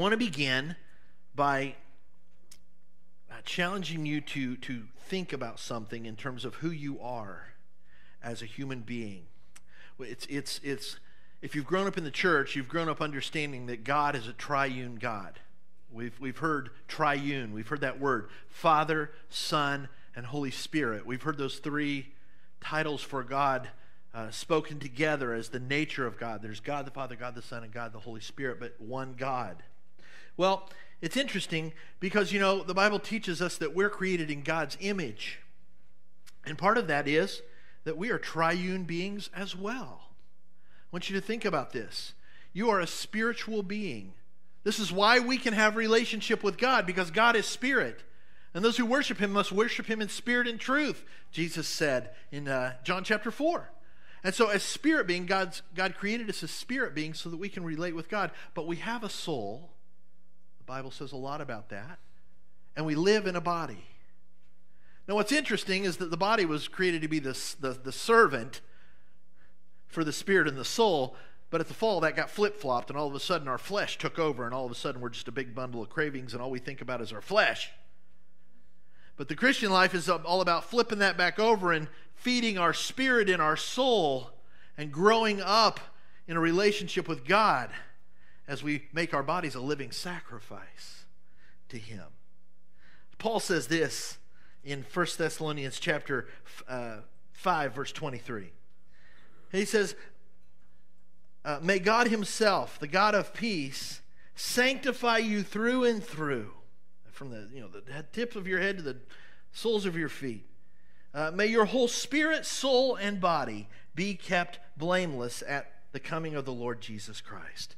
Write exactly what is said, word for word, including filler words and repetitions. want to begin by challenging you to, to think about something in terms of who you are as a human being. It's, it's, it's, if you've grown up in the church, you've grown up understanding that God is a triune God. We've, we've heard triune. We've heard that word, Father, Son, and Holy Spirit. We've heard those three titles for God uh, spoken together as the nature of God. There's God the Father, God the Son, and God the Holy Spirit, but one God. Well, it's interesting because, you know, the Bible teaches us that we're created in God's image. And part of that is that we are triune beings as well. I want you to think about this. You are a spiritual being. This is why we can have relationship with God, because God is spirit. And those who worship him must worship him in spirit and truth, Jesus said in uh, John chapter four. And so as spirit being, God's, God created us as spirit beings so that we can relate with God. But we have a soul. Bible says a lot about that, and we live in a body. Now what's interesting is that the body was created to be the, the, the servant for the spirit and the soul, but at the fall that got flip-flopped, and all of a sudden our flesh took over, and all of a sudden we're just a big bundle of cravings, and all we think about is our flesh. But the Christian life is all about flipping that back over and feeding our spirit and our soul and growing up in a relationship with God as we make our bodies a living sacrifice to him. Paul says this in First Thessalonians chapter uh, five, verse twenty-three. He says, uh, may God himself, the God of peace, sanctify you through and through, from the, you know, the tips of your head to the soles of your feet. Uh, may your whole spirit, soul, and body be kept blameless at the coming of the Lord Jesus Christ.